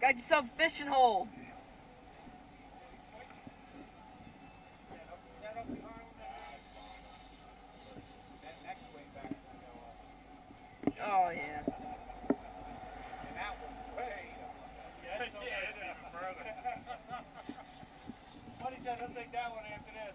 Got yourself a fishing hole. Oh, yeah. Buddy doesn't take that one after this.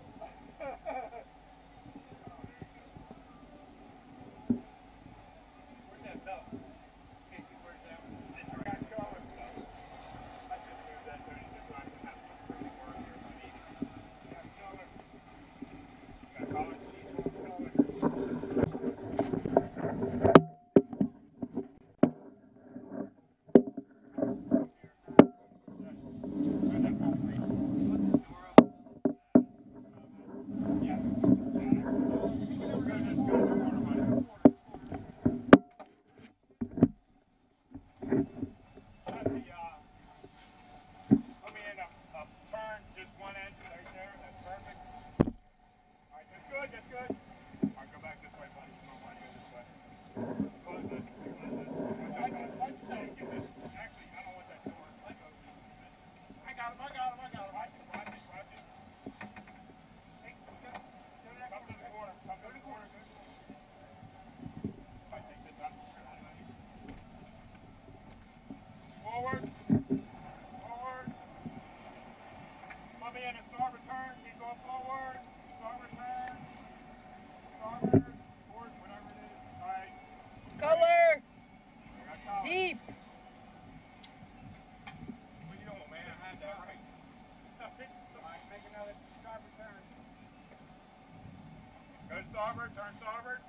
Starboard, turn starboard,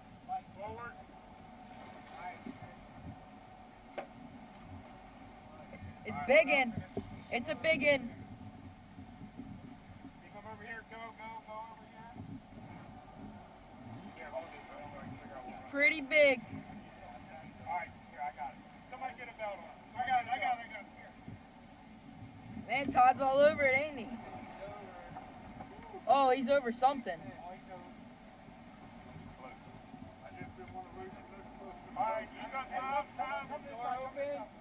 forward. It's biggin'. It's a biggin'. You come over here, go over here. It's pretty big. Alright, here, I got it. Somebody get a belt on. I got it. Man, Todd's all over it, ain't he? Oh, he's over something. All right, you got time.